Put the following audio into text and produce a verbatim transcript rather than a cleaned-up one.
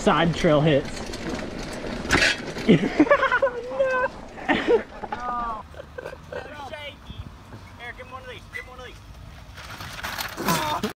side trail hits.